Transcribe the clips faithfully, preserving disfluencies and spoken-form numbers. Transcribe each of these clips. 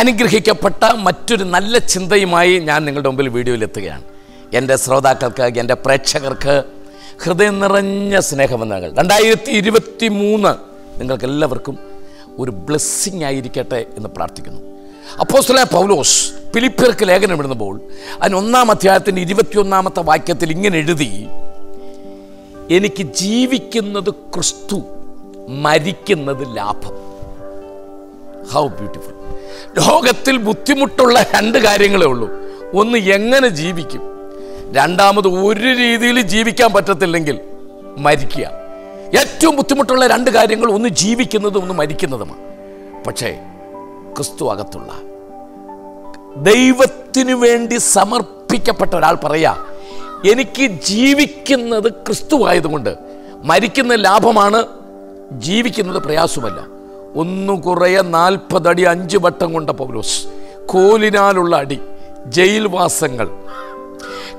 അനുഗ്രഹിക്കപ്പെട്ട മറ്റൊരു നല്ല ചിന്തയുമായി ഞാൻ നിങ്ങളുടെ മുമ്പിൽ വീഡിയോയിലെത്തുകയാണ്. എൻ്റെ ശ്രോതാക്കൾക്ക്, എൻ്റെ പ്രേക്ഷകർക്ക് ഹൃദയം നിറഞ്ഞ സ്നേഹബന്ധങ്ങൾ. രണ്ടായിരത്തി ഇരുപത്തി മൂന്ന് നിങ്ങൾക്കെല്ലാവർക്കും ഒരു ബ്ലെസ്സിങ് ആയിരിക്കട്ടെ എന്ന് പ്രാർത്ഥിക്കുന്നു. അപ്പോസ്തലൻ പൗലോസ് ഫിലിപ്പിയർക്ക് ലേഖനം എഴുതുമ്പോൾ അതിനൊന്നാം അധ്യായത്തിൻ്റെ ഇരുപത്തിയൊന്നാമത്തെ വാക്യത്തിൽ ഇങ്ങനെ എഴുതി, എനിക്ക് ജീവിക്കുന്നത് ക്രിസ്തു, മരിക്കുന്നത് ലാഭം. How beautiful! ലോകത്തിൽ ബുദ്ധിമുട്ടുള്ള രണ്ട് കാര്യങ്ങളേ ഉള്ളൂ. ഒന്ന്, എങ്ങനെ ജീവിക്കും. രണ്ടാമത്, ഒരു രീതിയിൽ ജീവിക്കാൻ പറ്റത്തില്ലെങ്കിൽ മരിക്കുക. ഏറ്റവും ബുദ്ധിമുട്ടുള്ള രണ്ട് കാര്യങ്ങൾ, ഒന്ന് ജീവിക്കുന്നതും ഒന്ന് മരിക്കുന്നതുമാണ്. പക്ഷേ ക്രിസ്തു അകത്തുള്ള ദൈവത്തിനു വേണ്ടി സമർപ്പിക്കപ്പെട്ട ഒരാൾ പറയാ, എനിക്ക് ജീവിക്കുന്നത് ക്രിസ്തു ആയതുകൊണ്ട് മരിക്കുന്ന ലാഭമാണ്, ജീവിക്കുന്നത് പ്രയാസമല്ല. ഒന്നു കുറയ നാൽപ്പതടി അഞ്ച് വട്ടം കൊണ്ട പൗലോസ് കോലിനാലുള്ള അടി, ജയിൽവാസങ്ങൾ,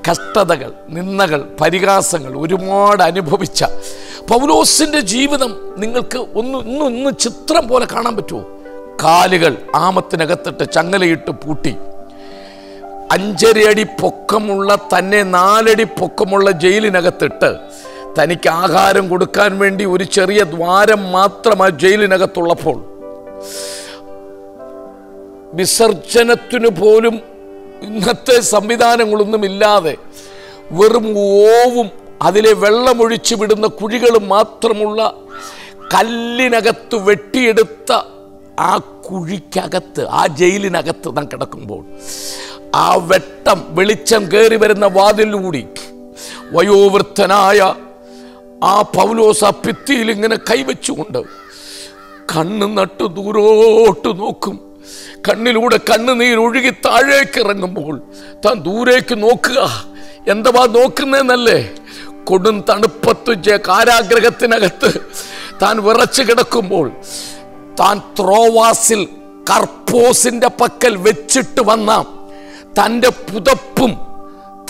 കഷ്ടതകൾ, നിന്ദകൾ, പരിഹാസങ്ങൾ ഒരുപാട് അനുഭവിച്ച പൗലോസിൻ്റെ ജീവിതം നിങ്ങൾക്ക് ഒന്ന് ഇന്നും ഇന്ന് ചിത്രം പോലെ കാണാൻ പറ്റുമോ? കാലുകൾ ആമത്തിനകത്തിട്ട് ചങ്ങലയിട്ട് പൂട്ടി, അഞ്ചരയടി പൊക്കമുള്ള തന്നെ നാലടി പൊക്കമുള്ള ജയിലിനകത്തിട്ട്, തനിക്ക് ആഹാരം കൊടുക്കാൻ വേണ്ടി ഒരു ചെറിയ ദ്വാരം മാത്രം ആ ജയിലിനകത്തുള്ളപ്പോൾ, വിസർജനത്തിനു പോലും ഇന്നത്തെ സംവിധാനങ്ങളൊന്നുമില്ലാതെ വെറും ഓവും അതിലെ വെള്ളമൊഴിച്ചു വിടുന്ന കുഴികൾ മാത്രമുള്ള കല്ലിനകത്ത് വെട്ടിയെടുത്ത ആ കുഴിക്കകത്ത്, ആ ജയിലിനകത്ത് നാം കിടക്കുമ്പോൾ, ആ വെട്ടം വെളിച്ചം കയറി വരുന്ന വാതിലൂടി വയോവൃദ്ധനായ ആ പൗലോസ് ആ ഭിത്തിയിൽ ഇങ്ങനെ കൈവച്ചുകൊണ്ട് കണ്ണ് നട്ടു ദൂരോട്ട് നോക്കും. കണ്ണിലൂടെ കണ്ണുനീരൊഴുകി താഴേക്കിറങ്ങുമ്പോൾ താൻ ദൂരേക്ക് നോക്കുക. എന്തുവാ നോക്കുന്നതെന്നല്ലേ? കൊടും തണുപ്പത്ത് കാരാഗ്രഹത്തിനകത്ത് താൻ വിറച്ചു കിടക്കുമ്പോൾ താൻ ത്രോവാസിൽ കർപ്പോസിൻ്റെ പക്കൽ വെച്ചിട്ട് വന്ന തൻ്റെ പുതപ്പും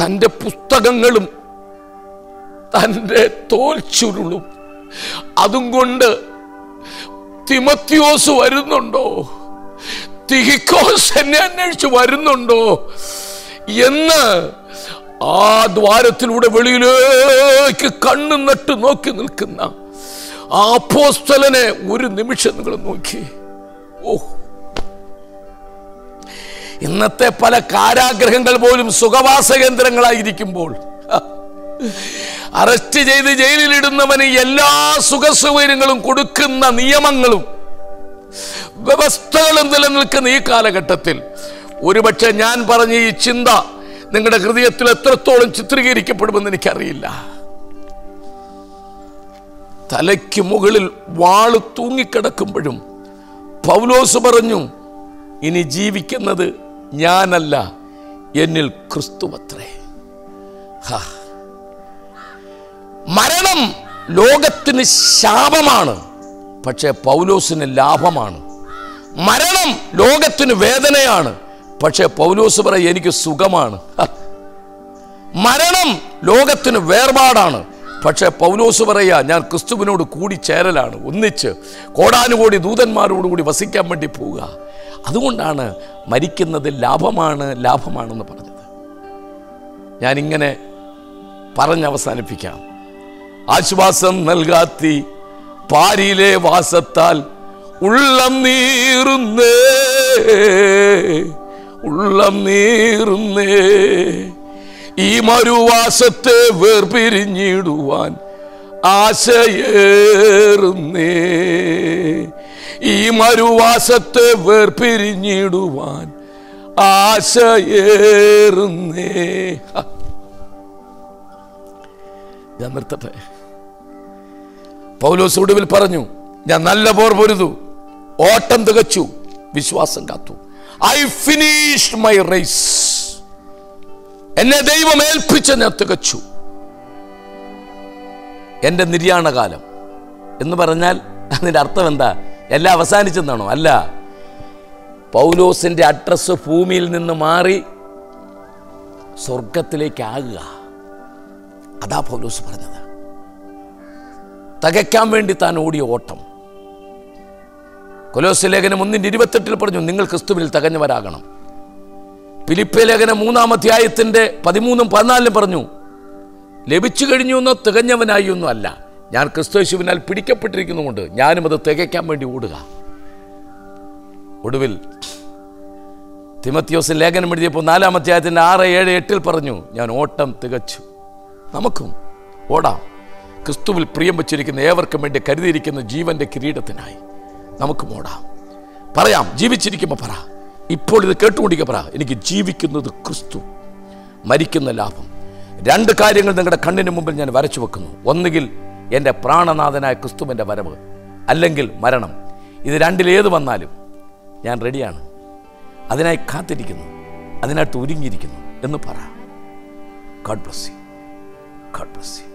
തൻ്റെ പുസ്തകങ്ങളും തൻ്റെ തോൽ ചുരുളും അതും കൊണ്ട് തിമത്തിയോസ് വരുന്നുണ്ടോ, തിഹിക്കോസ് എന്നെ അന്വേഷിച്ച് വരുന്നുണ്ടോ എന്ന് ആ ദ്വാരത്തിലൂടെ വെളിയിലേക്ക് കണ്ണു നട്ട് നോക്കി നിൽക്കുന്ന ആ അപ്പോസ്തലനെ ഒരു നിമിഷം നിങ്ങൾ നോക്കി. ഓ, ഇന്നത്തെ പല കാരാഗ്രഹങ്ങൾ പോലും സുഖവാസ കേന്ദ്രങ്ങളായിരിക്കുമ്പോൾ അറസ്റ്റ് ചെയ്ത് ജയിലിലിടുന്നവന് എല്ലാ സുഖ സൗകര്യങ്ങളും കൊടുക്കുന്ന നിയമങ്ങളും വ്യവസ്ഥകളും നിലനിൽക്കുന്ന ഈ കാലഘട്ടത്തിൽ ഒരുപക്ഷെ ഞാൻ പറഞ്ഞ ഈ ചിന്ത നിങ്ങളുടെ ഹൃദയത്തിൽ എത്രത്തോളം ചിത്രീകരിക്കപ്പെടുമെന്ന് എനിക്കറിയില്ല. തലയ്ക്ക് മുകളിൽ വാള് തൂങ്ങിക്കിടക്കുമ്പോഴും പൗലോസ് പറഞ്ഞു, ഇനി ജീവിക്കുന്നത് ഞാനല്ല, എന്നിൽ ക്രിസ്തുവത്രേ. മരണം ലോകത്തിന് ശാപമാണ്, പക്ഷേ പൗലോസിന് ലാഭമാണ്. മരണം ലോകത്തിന് വേദനയാണ്, പക്ഷേ പൗലോസ് പറയും, എനിക്ക് സുഖമാണ്. മരണം ലോകത്തിന് വേർപാടാണ്, പക്ഷേ പൗലോസ് പറയാ, ഞാൻ ക്രിസ്തുവിനോട് കൂടി ചേരലാണ്, ഒന്നിച്ച് കോടാനുകോടി ദൂതന്മാരോടുകൂടി വസിക്കാൻ വേണ്ടി പോവുക. അതുകൊണ്ടാണ് മരിക്കുന്നത് ലാഭമാണ്, ലാഭമാണെന്ന് പറഞ്ഞത്. ഞാനിങ്ങനെ പറഞ്ഞവസാനിപ്പിക്കാം. ആശ്വാസം നൽകാത്തി പാരിയിലെ വാസത്താൽ ഉള്ളം നീറുന്നേ, ഉള്ളം നീറുന്നേ, ഈ മരുവാസത്തെ വേർപിരിഞ്ഞിടുവാൻ ആശയേറുന്നേ, ഈ മരുവാസത്തെ വേർപിരിഞ്ഞിടുവാൻ ആശയേറുന്നേ. ഞാൻ നിർത്തട്ടെ. പൗലോസ് ഒടുവിൽ പറഞ്ഞു, ഞാൻ നല്ല പോർ പൊരുതു, ഓട്ടം തികച്ചു, വിശ്വാസം കാത്തു. I finished my race. എന്നെ ദൈവം ഏൽപ്പിച്ച ഞാൻ തികച്ചു. എൻ്റെ നിര്യാണകാലം എന്ന് പറഞ്ഞാൽ അതിൻ്റെ അർത്ഥം എന്താ? എല്ലാം അവസാനിച്ചെന്നാണോ? അല്ല. പൗലോസിൻ്റെ അഡ്രസ്സ് ഭൂമിയിൽ നിന്ന് മാറി സ്വർഗത്തിലേക്കാകുക. അതാ പൗലോസ് പറഞ്ഞത്. തികയ്ക്കാൻ വേണ്ടി താൻ ഓടിയ ഓട്ടം, കൊലോസ്യ ലേഖനം ഒന്നിൻ്റെ ഇരുപത്തെട്ടിൽ പറഞ്ഞു നിങ്ങൾ ക്രിസ്തുവിൽ തകഞ്ഞവരാകണം. ഫിലിപ്പിയ ലേഖനം മൂന്നാം അധ്യായത്തിൻ്റെ പതിമൂന്നും പതിനാലിലും പറഞ്ഞു ലഭിച്ചു കഴിഞ്ഞു എന്നോ തികഞ്ഞവനായി ഒന്നും അല്ല, ഞാൻ ക്രിസ്തുയേശുവിനാൽ പിടിക്കപ്പെട്ടിരിക്കുന്നുമുണ്ട്, ഞാനും അത് തികയ്ക്കാൻ വേണ്ടി ഓടുക. ഒടുവിൽ തിമത്തിയോസ് ലേഖനം എഴുതിയപ്പോൾ നാലാം അധ്യായത്തിൻ്റെ ആറ് ഏഴ് എട്ടിൽ പറഞ്ഞു ഞാൻ ഓട്ടം തികച്ചു. നമുക്കും ഓടാം ക്രിസ്തുവിൽ പ്രിയം വച്ചിരിക്കുന്ന ഏവർക്കും വേണ്ടി കരുതിയിരിക്കുന്ന ജീവൻ്റെ കിരീടത്തിനായി. നമുക്കും ഓടാം, പറയാം ജീവിച്ചിരിക്കുമ്പോൾ, പറ ഇപ്പോൾ ഇത് കേട്ടുകൊണ്ടിരിക്കുക, പറ എനിക്ക് ജീവിക്കുന്നത് ക്രിസ്തു, മരിക്കുന്ന ലാഭം. രണ്ട് കാര്യങ്ങൾ നിങ്ങളുടെ കണ്ണിന് മുമ്പിൽ ഞാൻ വരച്ചു വെക്കുന്നു. ഒന്നുകിൽ എൻ്റെ പ്രാണനാഥനായ ക്രിസ്തുവിൻ്റെ വരവ്, അല്ലെങ്കിൽ മരണം. ഇത് രണ്ടിലേത് വന്നാലും ഞാൻ റെഡിയാണ്, അതിനായി കാത്തിരിക്കുന്നു, അതിനായിട്ട് ഒരുങ്ങിയിരിക്കുന്നു എന്ന് പറ. God bless you, God bless you,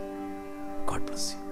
God bless U.